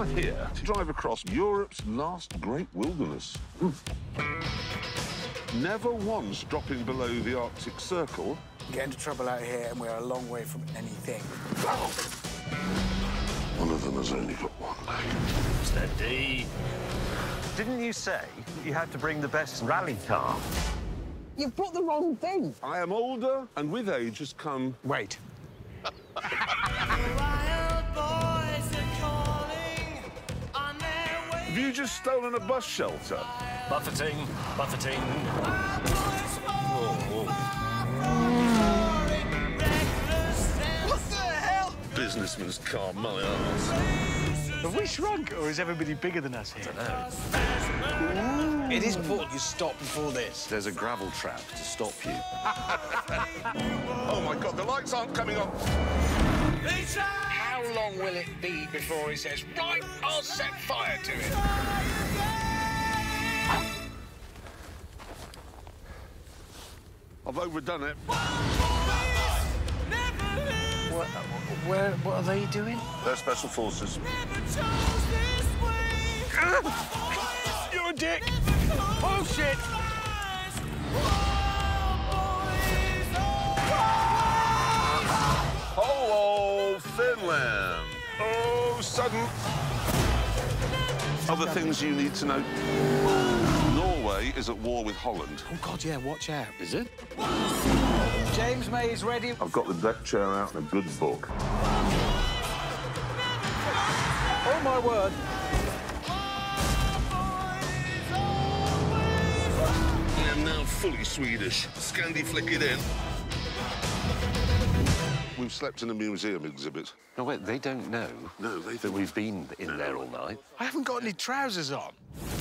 are here to drive across Europe's last great wilderness. Never once dropping below the Arctic Circle. Get into trouble out here and we're a long way from anything. One of them has only got one leg. Steady. Didn't you say you had to bring the best rally car? You've brought the wrong thing. I am older, and with age has come... Wait. Have you just stolen a bus shelter? Buffeting. What the hell? Businessman's car, my arse. Have we shrunk, or is everybody bigger than us here? I don't know. It is important you stop before this. There's a gravel trap to stop you. Oh, my God, the lights aren't coming on. How long will it be before he says, right, I'll set fire to it? I've overdone it. What are they doing? They're special forces. You're a dick! Oh, shit! Hello, Finland. Oh, sudden. Other things you need to know. Norway is at war with Holland. Oh, God, yeah, watch out. Is it? James May is ready. I've got the deck chair out and a good book. Oh, my word. I am now fully Swedish. Scandi Flick it in. We've slept in a museum exhibit. No, wait, they don't know that we've been in there all night. I haven't got any trousers on.